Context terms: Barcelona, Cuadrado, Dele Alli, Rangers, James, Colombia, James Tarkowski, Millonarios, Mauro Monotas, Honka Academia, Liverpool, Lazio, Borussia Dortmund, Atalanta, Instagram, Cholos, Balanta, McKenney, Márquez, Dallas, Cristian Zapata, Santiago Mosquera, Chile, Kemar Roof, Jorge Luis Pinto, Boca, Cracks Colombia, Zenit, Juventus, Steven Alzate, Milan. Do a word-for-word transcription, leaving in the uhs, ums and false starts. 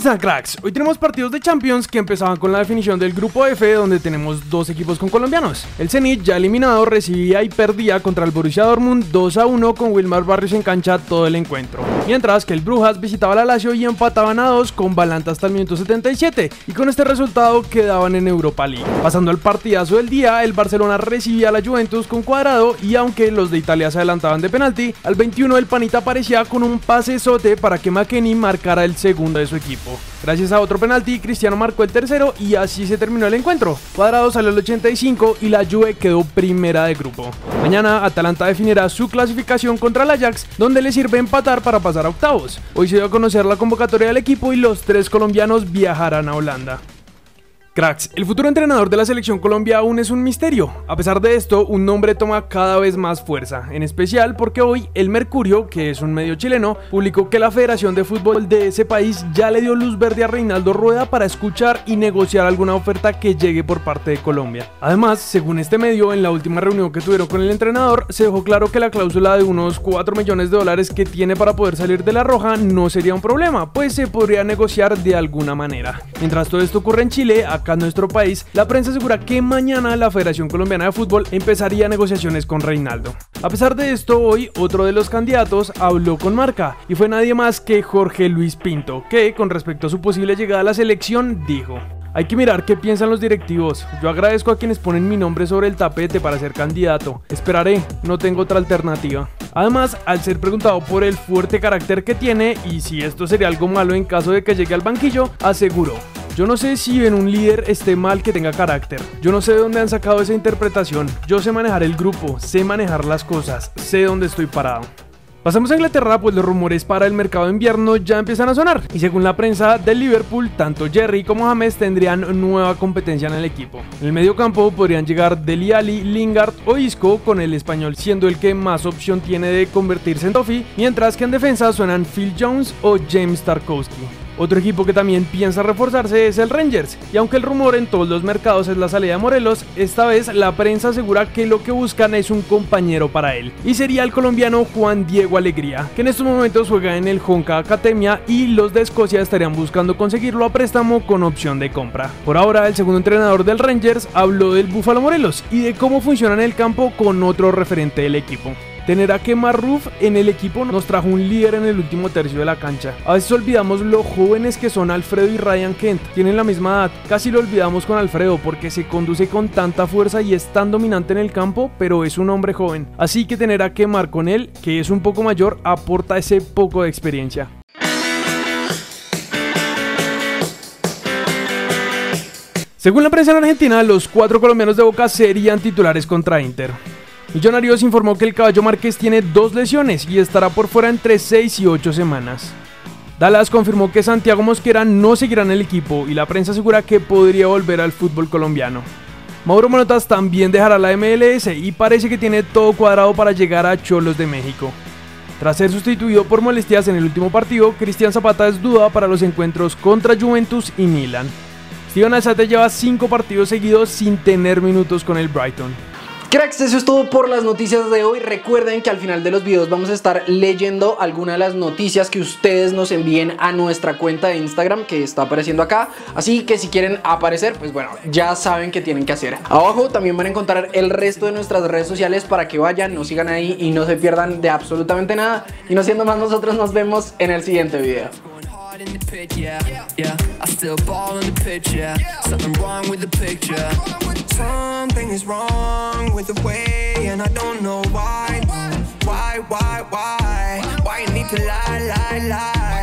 comenzar, cracks. Hoy tenemos partidos de Champions que empezaban con la definición del grupo F, donde tenemos dos equipos con colombianos. El Zenit, ya eliminado, recibía y perdía contra el Borussia Dortmund dos a uno, con Wilmar Barrios en cancha todo el encuentro. Mientras que el Brujas visitaba la Lazio y empataban a dos con Balanta hasta el minuto setenta y siete, y con este resultado quedaban en Europa League. Pasando al partidazo del día, el Barcelona recibía a la Juventus con Cuadrado, y aunque los de Italia se adelantaban de penalti, al veintiuno el Panita aparecía con un pasesote para que McKenney marcara el segundo de su equipo. Gracias a otro penalti, Cristiano marcó el tercero y así se terminó el encuentro. Cuadrado salió al ochenta y cinco y la Juve quedó primera de grupo. Mañana Atalanta definirá su clasificación contra el Ajax, donde le sirve empatar para pasar a octavos. Hoy se dio a conocer la convocatoria del equipo y los tres colombianos viajarán a Holanda. Cracks, el futuro entrenador de la selección Colombia aún es un misterio. A pesar de esto, un nombre toma cada vez más fuerza, en especial porque hoy el Mercurio, que es un medio chileno, publicó que la Federación de Fútbol de ese país ya le dio luz verde a Reinaldo Rueda para escuchar y negociar alguna oferta que llegue por parte de Colombia. Además, según este medio, en la última reunión que tuvieron con el entrenador, se dejó claro que la cláusula de unos cuatro millones de dólares que tiene para poder salir de la roja no sería un problema, pues se podría negociar de alguna manera. Mientras todo esto ocurre en Chile, acá en nuestro país, la prensa asegura que mañana la Federación Colombiana de Fútbol empezaría negociaciones con Reinaldo. A pesar de esto, hoy otro de los candidatos habló con Marca y fue nadie más que Jorge Luis Pinto, que con respecto a su posible llegada a la selección dijo: "Hay que mirar qué piensan los directivos. Yo agradezco a quienes ponen mi nombre sobre el tapete para ser candidato. Esperaré, no tengo otra alternativa". Además, al ser preguntado por el fuerte carácter que tiene y si esto sería algo malo en caso de que llegue al banquillo, aseguró: "Yo no sé si en un líder esté mal que tenga carácter. Yo no sé de dónde han sacado esa interpretación. Yo sé manejar el grupo, sé manejar las cosas, sé dónde estoy parado". Pasamos a Inglaterra, pues los rumores para el mercado de invierno ya empiezan a sonar y según la prensa del Liverpool, tanto Yerry como James tendrían nueva competencia en el equipo. En el mediocampo podrían llegar Dele Alli, Lingard o Isco, con el español siendo el que más opción tiene de convertirse en Toffee, mientras que en defensa suenan Phil Jones o James Tarkowski. Otro equipo que también piensa reforzarse es el Rangers, y aunque el rumor en todos los mercados es la salida de Morelos, esta vez la prensa asegura que lo que buscan es un compañero para él, y sería el colombiano Juan Diego Alegría, que en estos momentos juega en el Honka Academia y los de Escocia estarían buscando conseguirlo a préstamo con opción de compra. Por ahora, el segundo entrenador del Rangers habló del Búfalo Morelos y de cómo funciona en el campo con otro referente del equipo. Tener a Kemar Roof en el equipo nos trajo un líder en el último tercio de la cancha. A veces olvidamos lo jóvenes que son Alfredo y Ryan Kent, tienen la misma edad. Casi lo olvidamos con Alfredo porque se conduce con tanta fuerza y es tan dominante en el campo, pero es un hombre joven. Así que tener a Kemar con él, que es un poco mayor, aporta ese poco de experiencia. Según la prensa en Argentina, los cuatro colombianos de Boca serían titulares contra Inter. Millonarios informó que el Caballo Márquez tiene dos lesiones y estará por fuera entre seis y ocho semanas. Dallas confirmó que Santiago Mosquera no seguirá en el equipo y la prensa asegura que podría volver al fútbol colombiano. Mauro Monotas también dejará la M L S y parece que tiene todo cuadrado para llegar a Cholos de México. Tras ser sustituido por molestias en el último partido, Cristian Zapata es duda para los encuentros contra Juventus y Milan. Steven Alzate lleva cinco partidos seguidos sin tener minutos con el Brighton. Cracks, eso es todo por las noticias de hoy. Recuerden que al final de los videos vamos a estar leyendo algunas de las noticias que ustedes nos envíen a nuestra cuenta de Instagram que está apareciendo acá. Así que si quieren aparecer, pues bueno, ya saben qué tienen que hacer. Abajo también van a encontrar el resto de nuestras redes sociales para que vayan, nos sigan ahí y no se pierdan de absolutamente nada. Y no siendo más, nosotros nos vemos en el siguiente video. In the pit, yeah, yeah, I still ball in the pitch, yeah, something wrong with the picture, something is wrong with the way, and I don't know why, why, why, why, why you need to lie, lie, lie.